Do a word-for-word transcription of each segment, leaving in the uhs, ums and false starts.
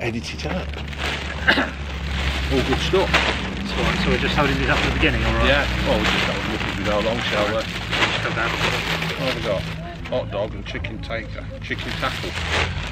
edit it up. All good stuff. So, so we're just holding these up at the beginning, all right? Yeah, well, we'll just have a look as we go along, shall we? Just come down. What have we got? Hot dog and chicken taker, chicken tackle.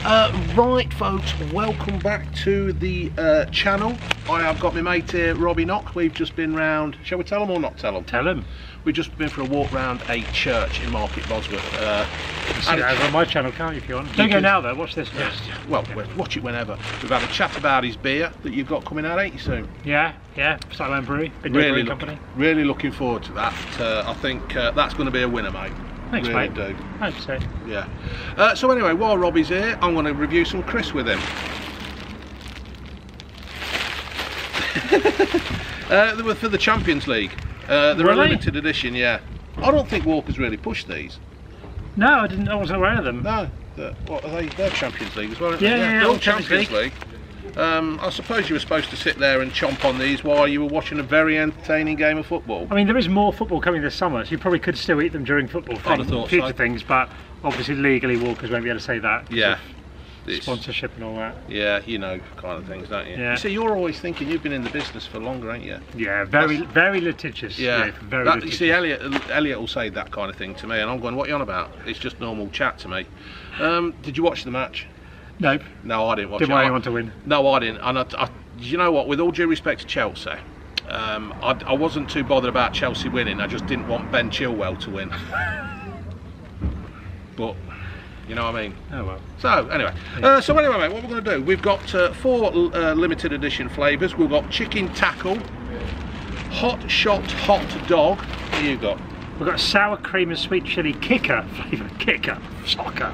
Uh, right, folks, welcome back to the uh, channel. I have got my mate here, Robbie Knox. We've just been round, shall we tell them or not tell them? Tell them. We've just been for a walk round a church in Market Bosworth. Uh, you see that on my channel, can't you, if you want? Don't you go can... now, though, watch this first. Yeah. Well, yeah. We'll watch it whenever. We've had a chat about his beer that you've got coming out, ain't you, soon? Yeah, yeah, Sutherland Brewery, big really brewery company. Really looking forward to that. Uh, I think uh, that's going to be a winner, mate. Thanks, really, mate. Do. one hundred percent. Yeah. Uh, so anyway, while Robbie's here, I'm going to review some Chris with him. uh, they were for the Champions League. Uh, they're really? A limited edition, yeah. I don't think Walkers really pushed these. No, I didn't. I wasn't aware of them. No. They're, what are they? They're Champions League as well. Aren't yeah, they? yeah, yeah. They're all Champions League. League. Um, I suppose you were supposed to sit there and chomp on these while you were watching a very entertaining game of football. I mean, there is more football coming this summer, so you probably could still eat them during football. Thing, I'd have thought future so. things, but obviously legally Walkers won't be able to say that. Yeah. Sponsorship and all that. Yeah, you know, kind of things, don't you? Yeah. You see, you're always thinking you've been in the business for longer, ain't you? Yeah, very, That's, very litigious. Yeah, yeah very. That, litigious. You see, Elliot, Elliot will say that kind of thing to me, and I'm going, "What are you on about? It's just normal chat to me." Um, did you watch the match? Nope. No, I didn't watch. Didn't it. Want I, anyone to win? No, I didn't. And I, I, you know what? With all due respect to Chelsea, um, I, I wasn't too bothered about Chelsea winning. I just didn't want Ben Chilwell to win. But. You know what I mean? Oh well. So anyway, yeah. uh, so anyway, mate, what we're going to do? We've got uh, four uh, limited edition flavours. We've got chicken tackle, hot shot hot dog. What have you got? We've got sour cream and sweet chilli kicker flavour, kicker, shocker.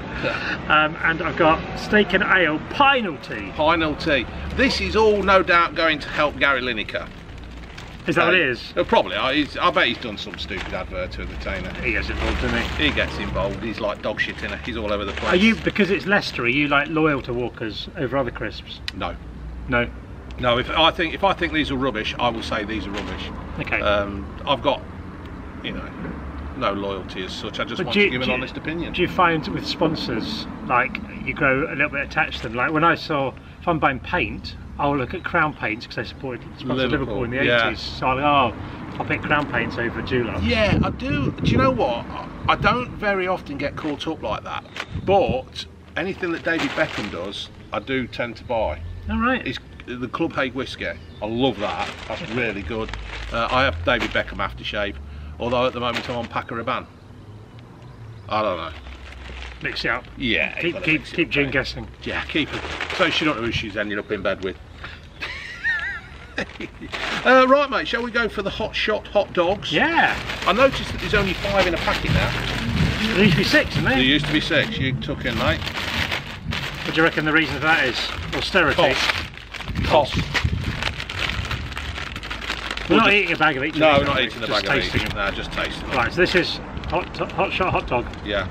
um, and I've got steak and ale penalty. Penalty. This is all no doubt going to help Gary Lineker. Is that um, what it is? Uh, probably. I, he's, I bet he's done some stupid advert to entertain her. He gets involved, doesn't he? He gets involved. He's like dog shit in it. He's all over the place. Are you, because it's Leicester, are you like loyal to Walkers over other crisps? No. No? No. If I think if I think these are rubbish, I will say these are rubbish. Okay. Um, I've got, you know, no loyalty as such. I just but want you, to give an you, honest opinion. Do you find with sponsors, like, you grow a little bit attached to them? Like, when I saw, if I'm buying paint, I'll look at Crown Paints because they supported Liverpool. Liverpool in the eighties, yeah. So I'll, oh, I'll pick Crown Paints over Dulux. Yeah, I do. Do you know what? I don't very often get caught up like that, but anything that David Beckham does, I do tend to buy. All right. It's the Club Haig Whiskey. I love that. That's really good. Uh, I have David Beckham aftershave, although at the moment I'm on Paco Rabanne. I don't know. Mix it up. Yeah. Keep, keep, keep Jane right. guessing. Yeah, keep it. So she don't know who she's ended up in bed with. uh, right, mate, shall we go for the hot shot hot dogs? Yeah. I noticed that there's only five in a packet now. There used to be six, didn't there? There used to be six. You took in, mate. What do you reckon the reason for that is? Austerity. Cost. Cost. We're we'll not just, eating a bag of each. No, we're not we? eating a bag of each. No, just tasting it. Right, so this is hot, hot shot hot dog. Yeah.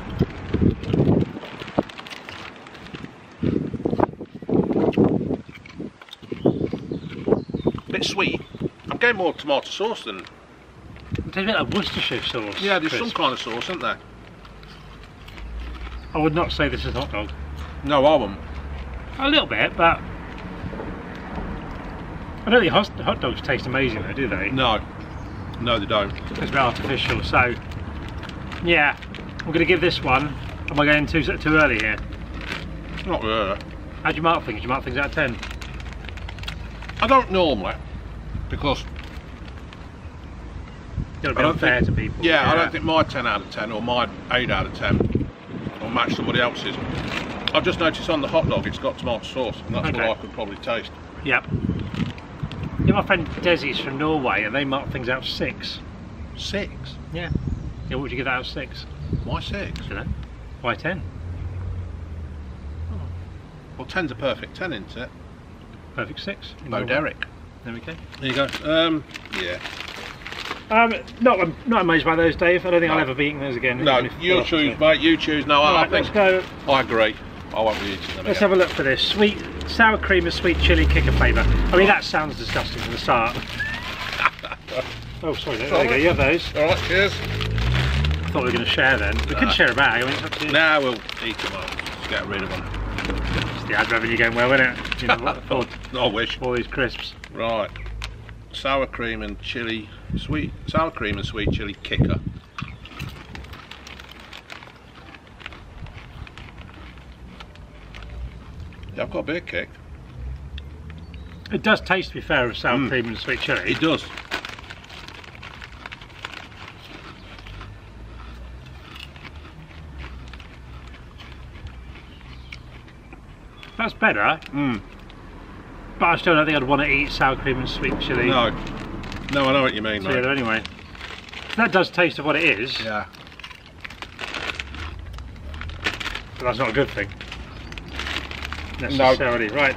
Sweet. I'm getting more tomato sauce than. It's a bit of Worcestershire sauce. Yeah, there's crisp. some kind of sauce, isn't there? I would not say this is hot dog. No, I wouldn't. A little bit, but I don't think hot dogs taste amazing, though, do they? No, no, they don't. It's a bit artificial, so yeah, I'm going to give this one. Am I going too too early here? Not really. How do you mark things? Do you mark things out of ten? I don't normally. Because I don't think, to people, yeah, yeah, I don't think my ten out of ten or my eight out of ten will match somebody else's. I've just noticed on the hot dog it's got tomato sauce, and that's okay. what I could probably taste. Yep. Yeah, my friend Desi's from Norway, and they mark things out six. Six? Yeah. Yeah, what would you give that out of six? Why six? I don't know. Why ten? Oh. Well, ten's a perfect ten, isn't it? Perfect six. Bo Derek. There we go. There you go. Um, yeah. Um, not, I'm not amazed by those, Dave. I don't think no. I'll ever be eating those again. No, you choose, mate. You choose. No, I, right, I think. Let's go. I agree. I won't be eating them. Let's again. have a look for this sweet sour cream and sweet chili kicker flavour. I mean, that sounds disgusting from the start. oh, sorry. There, there you go. You have those. All right. Cheers. I thought we were going to share then. We nah. could share a bag. I mean, it's up to you. Nah, we'll eat them all. Just get rid of them. The ad revenue going well, isn't it? You know what? Oh, I wish. All these crisps. Right. Sour cream and chili, sweet sour cream and sweet chili kicker. Yeah, I've got a bit of kick. It does taste, to be fair, of sour mm. cream and sweet chili. It does. That's better. Mm. But I still don't think I'd want to eat sour cream and sweet chili. No. No, I know what you mean, mate. Anyway, that does taste of what it is. Yeah. But that's not a good thing. Necessarily. No. Right.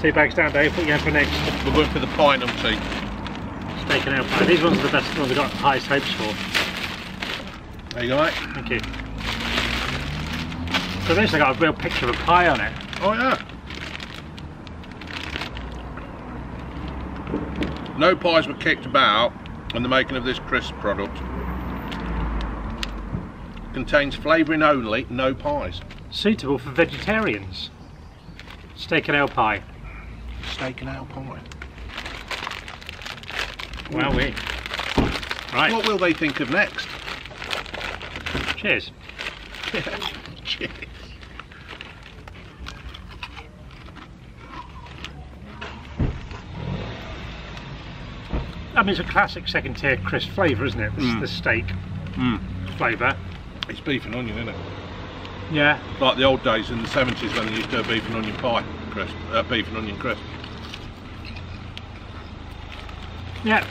Two bags down, Dave. What are you going for next? We're going for the pint and tea. Steak and ale pie. These ones are the best ones I've got the highest hopes for. There you go, mate. Thank you. So this, I got a real picture of a pie on it. Oh yeah. No pies were kicked about in the making of this crisp product. Contains flavouring only, no pies. Suitable for vegetarians. Steak and ale pie. Steak and ale pie. Wowee. Right. What will they think of next? Cheers. Cheers. I mean, it's a classic second tier crisp flavour, isn't it? This, mm. The steak mm. flavour. It's beef and onion, isn't it? Yeah. Like the old days in the seventies when they used to do a beef and onion pie crisp, uh, beef and onion crisp. Yeah,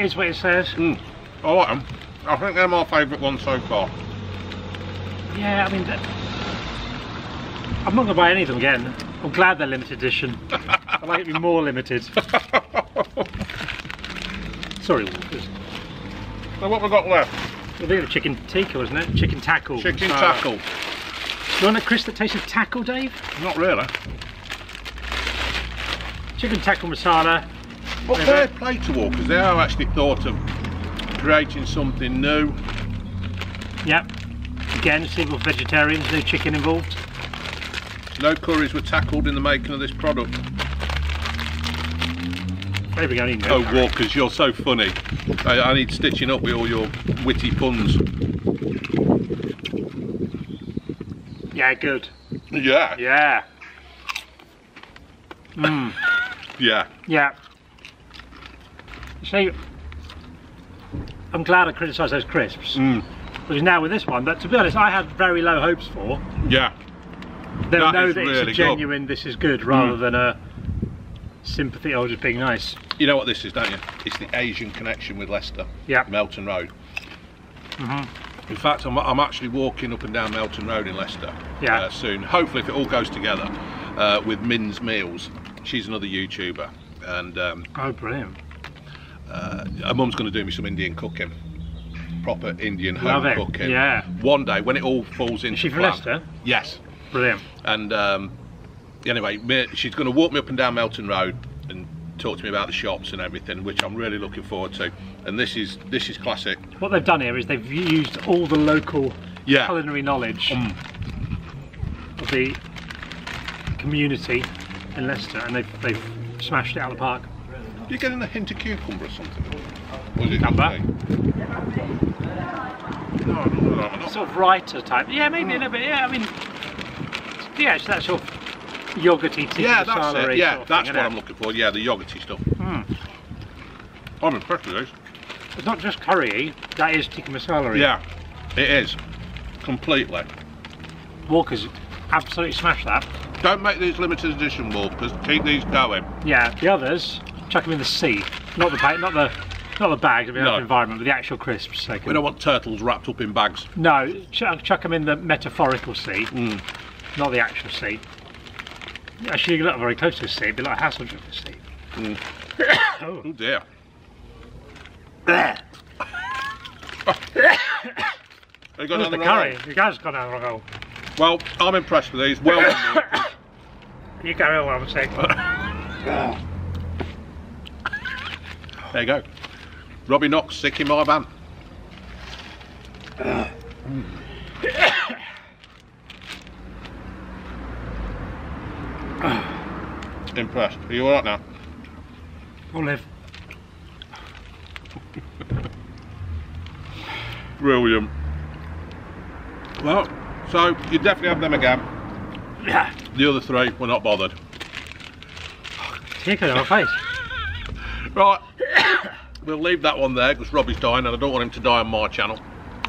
it is what it says. Mm. I like them. I think they're my favourite ones so far. Yeah, I mean, I'm not going to buy any of them again. I'm glad they're limited edition. I like it to be more limited. Sorry, Walkers. So what have we got left? I think it was chicken tikka, wasn't it? Chicken tackle. Chicken tackle. You want a crisp that tastes of tackle, Dave? Not really. Chicken tackle masala. What fair play to Walkers, they have actually thought of creating something new. Yep. Again, single vegetarians, no chicken involved. No curries were tackled in the making of this product. There we go, need oh, curry. Walkers, you're so funny. I, I need stitching up with all your witty puns. Yeah, good. Yeah. Yeah. Mm. Yeah. Yeah. See, I'm glad I criticised those crisps. Mm. Because now with this one, but to be honest, I had very low hopes for. Yeah. They'll know that really it's a genuine, good. This is good, rather mm. than a sympathy or just being nice. You know what this is, don't you? It's the Asian connection with Leicester. Yeah. Melton Road. Mm-hmm. In fact, I'm, I'm actually walking up and down Melton Road in Leicester. Yeah. Uh, soon, hopefully, if it all goes together, uh, with Min's Meals. She's another YouTuber, and um, oh, brilliant! Uh, her mum's going to do me some Indian cooking, proper Indian home Love cooking. It. Yeah. One day when it all falls into. Is she from plan, Leicester? Yes. Brilliant. And. Um, Anyway, she's going to walk me up and down Melton Road and talk to me about the shops and everything, which I'm really looking forward to. And this is this is classic. What they've done here is they've used all the local yeah. culinary knowledge mm. of the community in Leicester, and they've, they've smashed it out of the park. You're getting a hint of cucumber or something? Or is it cucumber? No, no, no, no. Sort of writer type. Yeah, maybe mm. a little bit. Yeah, I mean, yeah, it's that sort of yogurty tea. Yeah, that's it. Yeah, sort of that's thing, what I'm looking for. Yeah, the yogurty stuff. Mm. I'm impressed with these. It's not just curry, that is tikka masala. Yeah, it is. Completely. Walkers absolutely smashed that. Don't make these limited edition, Walkers. Keep these going. Yeah, the others, chuck them in the sea. Not the bag, not the, not the bags of the no. environment, but the actual crisps. They can... We don't want turtles wrapped up in bags. No, ch chuck them in the metaphorical sea, mm. not the actual sea. Actually, you look very close to the sea, it'd be like a hassle to the sea. Mm. oh. oh dear. you got oh, the curry. Hole? You guys got down the wrong hole. Well, I'm impressed with these. Well done. You carry on what I'm saying. There you go. Robbie Knox, sick in my van. left impressed. Are you alright now? I'll live. Brilliant. Well, so you definitely have them again. Yeah. The other three were not bothered. Take it out of my face. Right. We'll leave that one there because Robbie's dying and I don't want him to die on my channel.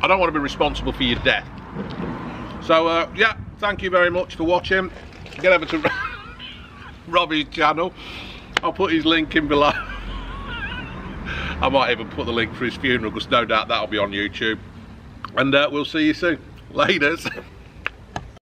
I don't want to be responsible for your death. So uh, yeah, thank you very much for watching. Get over to Robbie's channel. I'll put his link in below. I might even put the link for his funeral because no doubt that'll be on YouTube. And uh, we'll see you soon. Laters.